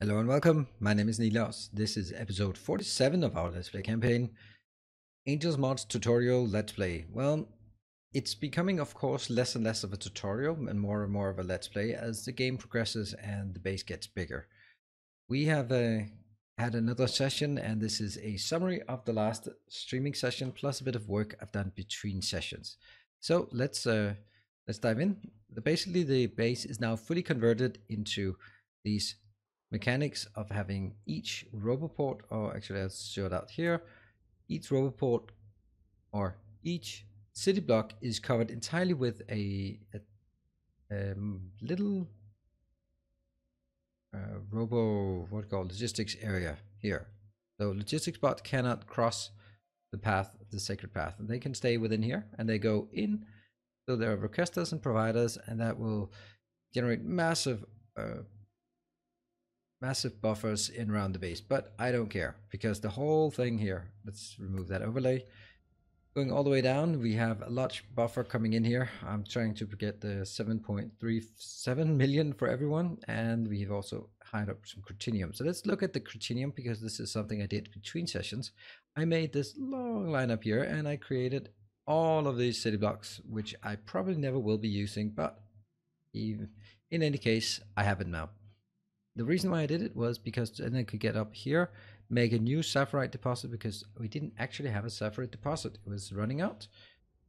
Hello and welcome, my name is Nilaus. This is episode 47 of our Let's Play campaign. Angels Mods tutorial Let's Play. Well, it's becoming of course less and less of a tutorial and more of a Let's Play as the game progresses and the base gets bigger. We have had another session and this is a summary of the last streaming session plus a bit of work I've done between sessions. So let's dive in. Basically the base is now fully converted into these mechanics of having each roboport, or actually I'll show it out here, each roboport or each city block is covered entirely with a little logistics area here. So logistics bot cannot cross the path, the sacred path, and they can stay within here and they go in. So there are requesters and providers, and that will generate massive massive buffers in around the base, but I don't care because the whole thing here, let's remove that overlay. Going all the way down, we have a large buffer coming in here. I'm trying to get the 7.37 million for everyone, and we've also hired up some Crotinium. So let's look at the Crotinium because this is something I did between sessions. I made this long line up here and I created all of these city blocks, which I probably never will be using, but even in any case, I have it now. The reason why I did it was because then I could get up here, make a new sapphirite deposit because we didn't actually have a sapphirite deposit. It was running out.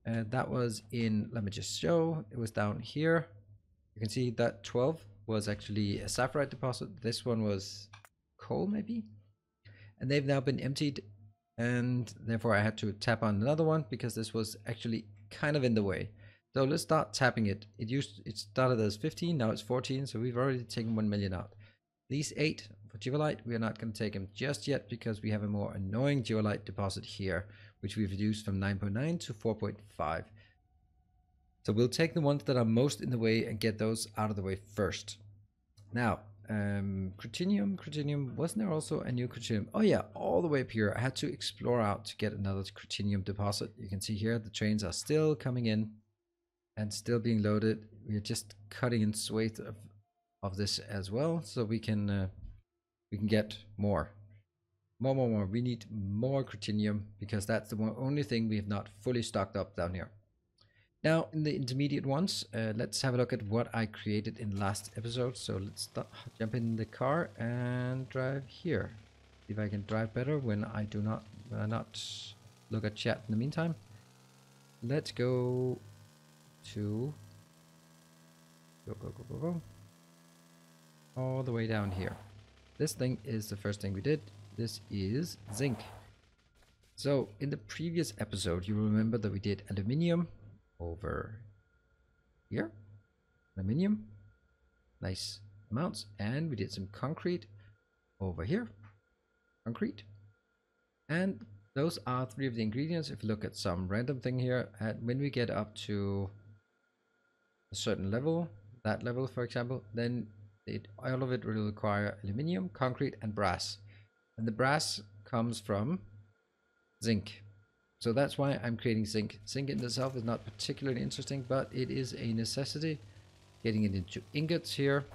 And that was in, let me just show, it was down here. You can see that 12 was actually a sapphirite deposit. This one was coal maybe. And they've now been emptied. And therefore I had to tap on another one because this was actually kind of in the way. So let's start tapping it. It started as 15, now it's 14. So we've already taken 1 million out. These 8 for Geolite, we are not going to take them just yet because we have a more annoying Geolite deposit here, which we've reduced from 9.9 to 4.5. So we'll take the ones that are most in the way and get those out of the way first. Now, Crotinium, wasn't there also a new Crotinium? Oh yeah, all the way up here. I had to explore out to get another Crotinium deposit. You can see here the trains are still coming in and still being loaded. We're just cutting in swathe of this as well, so we can get more. We need more Crotinium because that's the only thing we have not fully stocked up down here. Now in the intermediate ones, let's have a look at what I created in last episode. So let's jump in the car and drive here. See if I can drive better when I do not look at chat in the meantime. Let's go to go. All the way down here. This thing is the first thing we did. This is zinc. So in the previous episode, you remember that we did aluminium over here. Aluminium, nice amounts, and we did some concrete over here. Concrete, and those are 3 of the ingredients. If you look at some random thing here, and when we get up to a certain level, that level, for example, then all of it will require aluminium, concrete, and brass. And the brass comes from zinc. So that's why I'm creating zinc. Zinc in itself is not particularly interesting, but it is a necessity. Getting it into ingots here.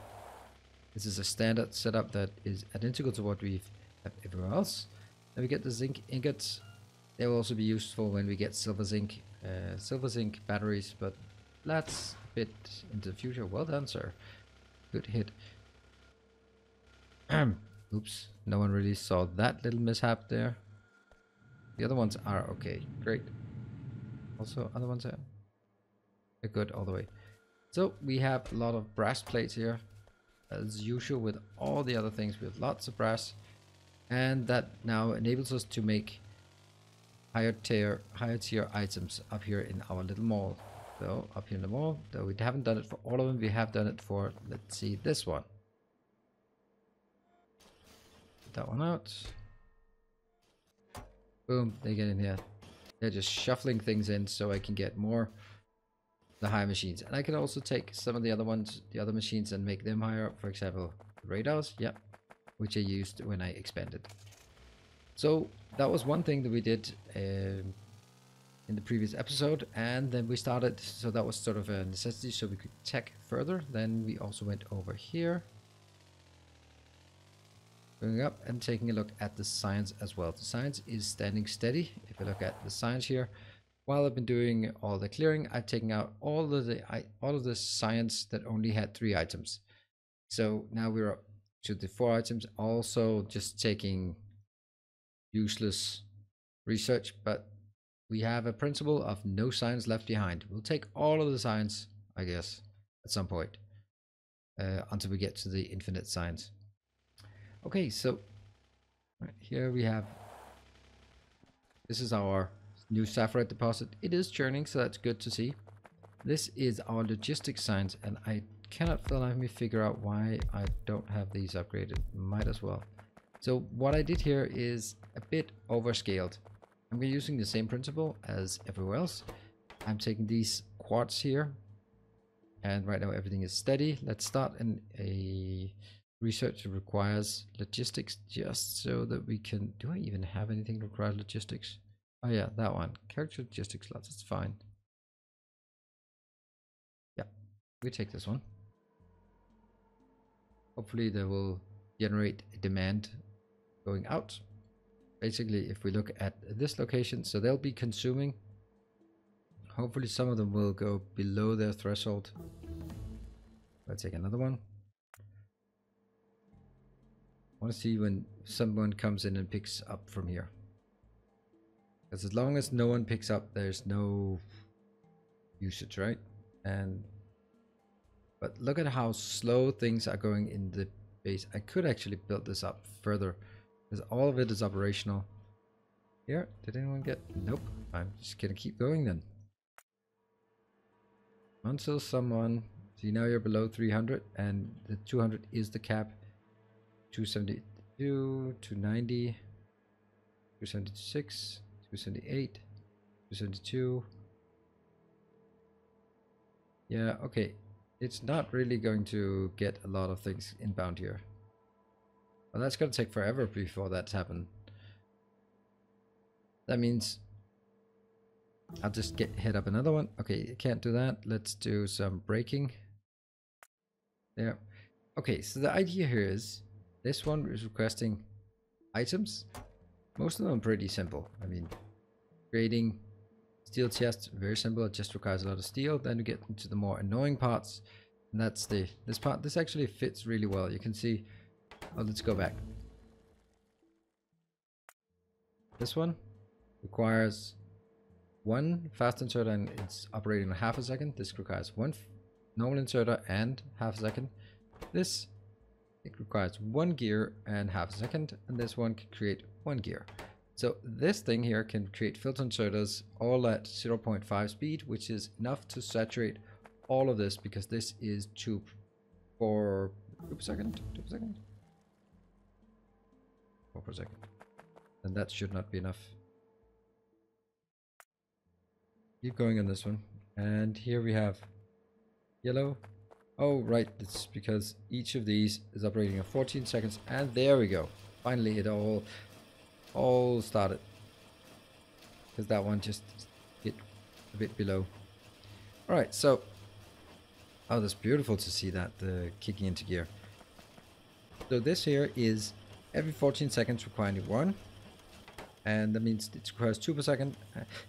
This is a standard setup that is identical to what we have everywhere else. Then we get the zinc ingots. They will also be useful when we get silver zinc batteries, but that's a bit into the future. Well done, sir. Good hit. Oops, no one really saw that little mishap there. The other ones are okay, great. Also, other ones are good all the way. So we have a lot of brass plates here, as usual with all the other things. We have lots of brass, and that now enables us to make higher tier items up here in our little mall. So up here in the mall, though we haven't done it for all of them, we have done it for, let's see, this one. Put that one out. Boom, they get in here. They're just shuffling things in so I can get more the higher machines. And I can also take some of the other ones, the other machines, and make them higher. For example, radars, yeah, which I used when I expanded. So that was one thing that we did in the previous episode, and then we started, so that was sort of a necessity so we could tech further. Then we also went over here going up and taking a look at the science as well. The science is standing steady. If you look at the science here, while I've been doing all the clearing, I've taken out all of the science that only had 3 items. So now we're up to the 4 items. Also just taking useless research, but we have a principle of no science left behind. We'll take all of the science, I guess, at some point until we get to the infinite science. Okay, so right here we have, this is our new sapphire deposit. It is churning, so that's good to see. This is our logistics science, and I cannot figure out why I don't have these upgraded. Might as well. So what I did here is a bit overscaled. I'm using the same principle as everywhere else. I'm taking these quartz here, and right now everything is steady. Let's start in a research that requires logistics, just so that we can... Do I even have anything that requires logistics? Oh yeah, that one. Character logistics slots, it's fine. Yeah, we take this one. Hopefully they will generate a demand going out. Basically, if we look at this location, so they'll be consuming. Hopefully some of them will go below their threshold. Let's take another one. I want to see when someone comes in and picks up from here. Because as long as no one picks up, there's no usage, right? But look at how slow things are going in the base. I could actually build this up further, because all of it is operational. Here, did anyone get? Nope. I'm just gonna keep going then. Until someone... See, now you're below 300, and the 200 is the cap. 272, 290, 276, 278, 272. Yeah, okay. It's not really going to get a lot of things inbound here. Well, that's going to take forever before that's happened. That means I'll just hit up another one. Okay, I can't do that. Let's do some braking. There. Okay, so the idea here is this one is requesting items. Most of them are pretty simple. I mean, creating steel chests, very simple. It just requires a lot of steel. Then you get into the more annoying parts, and that's this part. This actually fits really well. You can see. Oh, let's go back. This one requires 1 fast inserter, and it's operating in half a second. This requires 1 normal inserter and half a second. This, it requires 1 gear and half a second, and this one can create 1 gear. So this thing here can create filter inserters all at 0.5 speed, which is enough to saturate all of this, because this is 2 per second, and that should not be enough. Keep going on this one, and here we have yellow. Oh right, it's because each of these is operating in 14 seconds, and there we go. Finally, it all started, because that one just hit a bit below. All right, so oh, that's beautiful to see that kicking into gear. So this here is every 14 seconds requiring 1, and that means it requires 2 per second.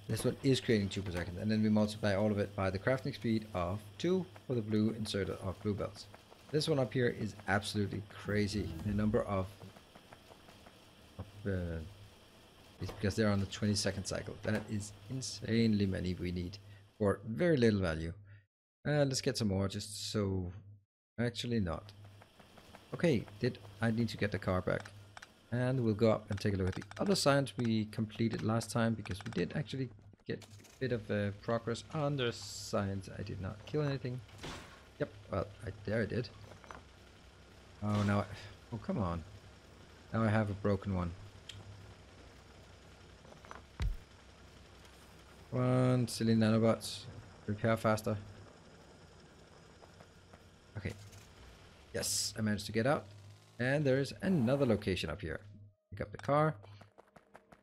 This one is creating 2 per second, and then we multiply all of it by the crafting speed of 2 for the blue inserter of blue belts. This one up here is absolutely crazy. The number of it's because they're on the 20-second cycle. That is insanely many we need for very little value. Let's get some more, just so... Actually not. Okay, did I need to get the car back? And we'll go up and take a look at the other science we completed last time, because we did actually get a bit of progress on the science. I did not kill anything. Yep, well, there I did. Oh, now oh, come on. Now I have a broken one. Come on, silly nanobots. Repair faster. Okay. Yes, I managed to get out. And there is another location up here. Pick up the car.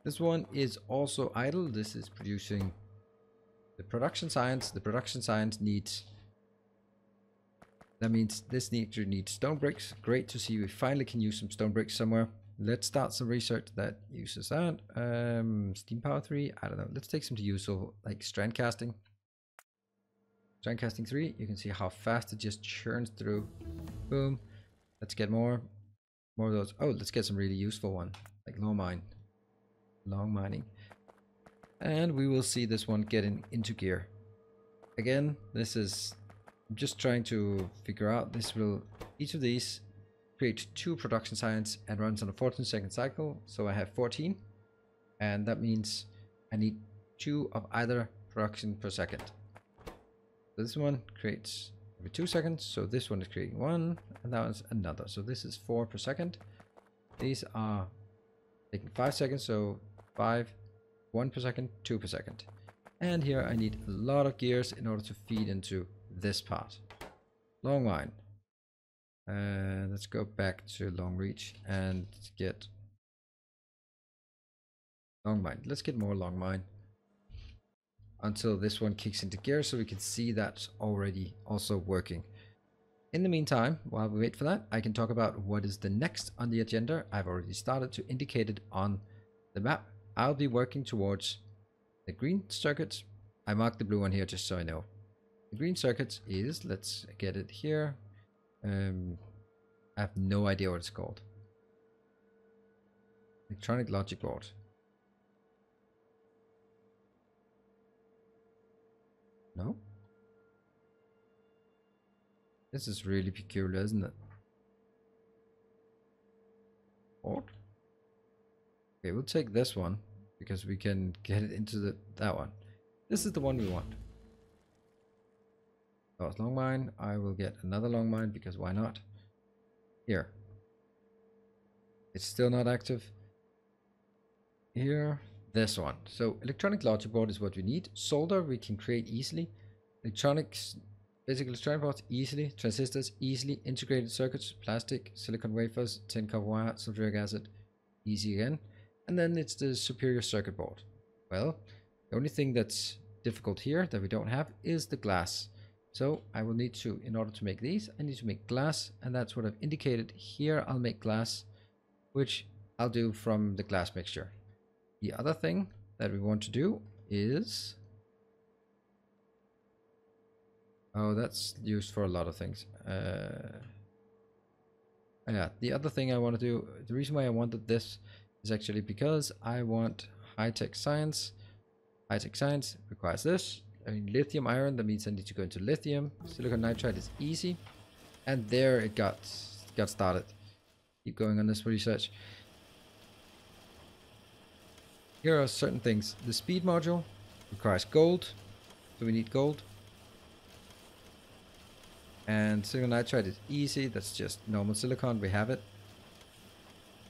This one is also idle. This is producing the production science. The production science needs... That means this needs stone bricks. Great to see we finally can use some stone bricks somewhere. Let's start some research that uses that. Steam power 3, I don't know. Let's take some to use, so like strand casting. Strand casting 3, you can see how fast it just churns through. Boom. Let's get more of those. Oh, let's get some really useful one, like long mine. Long mining. And we will see this one getting into gear. Again, this is just trying to figure out. This will, each of these create 2 production science and runs on a 14-second cycle. So I have 14, and that means I need 2 of either production per second. So this one creates every 2 seconds. So this one is creating 1, and that one's another. So this is 4 per second. These are taking 5 seconds. So 5, 1 per second, 2 per second. And here I need a lot of gears in order to feed into this part. Long mine. Let's go back to long reach and get long mine. Let's get more long mine until this one kicks into gear, so we can see that's already also working. In the meantime, while we wait for that, I can talk about what is the next on the agenda. I've already started to indicate it on the map. I'll be working towards the green circuits. I marked the blue one here just so I know. The green circuits is, let's get it here. I have no idea what it's called. Electronic Logic Board. No? This is really peculiar, isn't it? Board? Okay, we'll take this one, because we can get it into that one. This is the one we want. That was long mine. I will get another long mine because why not? Here. It's still not active. Here. This one. So electronic logic board is what we need. Solder we can create easily. Electronics, basic electronic parts easily. Transistors easily. Integrated circuits, plastic, silicon wafers, tin copper wire, sulfuric acid. Easy again. And then it's the superior circuit board. Well, the only thing that's difficult here that we don't have is the glass. So I will need to, in order to make these, I need to make glass, and that's what I've indicated here. I'll make glass, which I'll do from the glass mixture. The other thing that we want to do is, oh, that's used for a lot of things. Yeah, the other thing I want to do, the reason why I wanted this is actually because I want high-tech science. High-tech science requires this. I mean, lithium iron, that means I need to go into lithium. Silicon nitride is easy. And there it got started. Keep going on this research. Here are certain things. The speed module requires gold. So we need gold. And silicon nitride is easy. That's just normal silicon. We have it.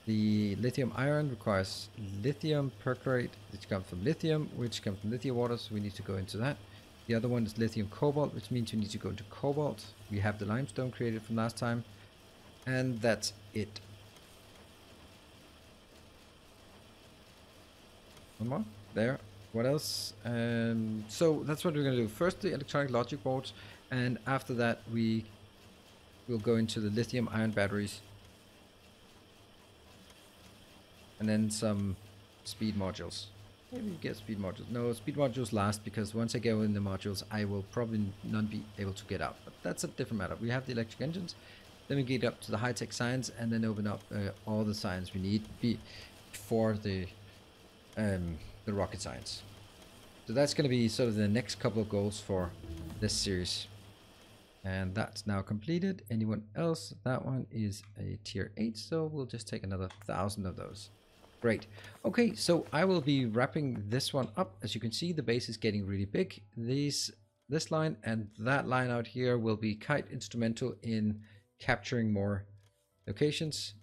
The lithium iron requires lithium perchlorate, which comes from lithium, water, so we need to go into that. The other one is lithium cobalt, which means we need to go into cobalt. We have the limestone created from last time, and that's it. One more there. What else? So that's what we're going to do. First the electronic logic boards, and after that we will go into the lithium iron batteries. And then some speed modules. Maybe we get speed modules. No, speed modules last, because once I go in the modules, I will probably not be able to get out. But that's a different matter. We have the electric engines. Then we get up to the high-tech science, and then open up all the science we need before the rocket science. So that's going to be sort of the next couple of goals for this series. And that's now completed. Anyone else? That one is a tier 8, so we'll just take another 1,000 of those. Great. Okay, so I will be wrapping this one up. As you can see, the base is getting really big. This line and that line out here will be quite instrumental in capturing more locations.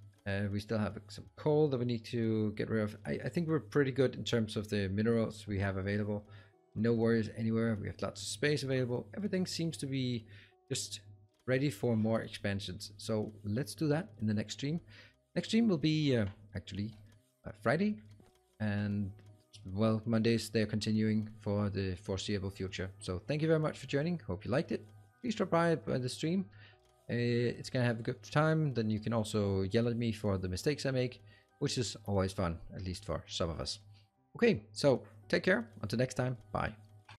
We still have some coal that we need to get rid of. I think we're pretty good in terms of the minerals we have available. No worries anywhere. We have lots of space available. Everything seems to be just ready for more expansions. So let's do that in the next stream. Next stream will be Friday, and well, Mondays they're continuing for the foreseeable future. So thank you very much for joining. Hope you liked it. Please drop by the stream. It's gonna have a good time. Then you can also yell at me for the mistakes I make. which is always fun, at least for some of us. Okay, so take care. Until next time. Bye.